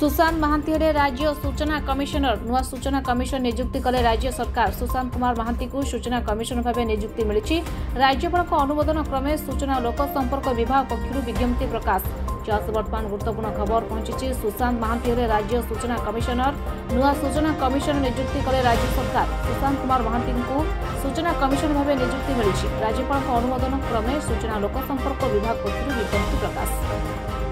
सुशांत महांति राज्य सूचना कमिशनर नुआ सूचना कमिशन नियुक्ति कले राज्य सरकार। सुशांत कुमार महांति को सूचना कमिशनर भाव नियुक्ति मिली। राज्यपाल अनुमोदन क्रमे सूचना लोक संपर्क विभाग पक्षर विज्ञप्ति प्रकाश। बर्तमान गुरुत्वपूर्ण खबर पहुंची। सुशांत महांति राज्य सूचना कमिशनर नुआ सूचना कमिशन नियुक्ति कले राज्य सरकार। सुशांत कुमार महांति को सूचना कमिशन भाव नियुक्ति मिली। राज्यपाल अनुमोदन क्रमे सूचना लोक संपर्क विभाग पक्ष विज्ञप्ति प्रकाश।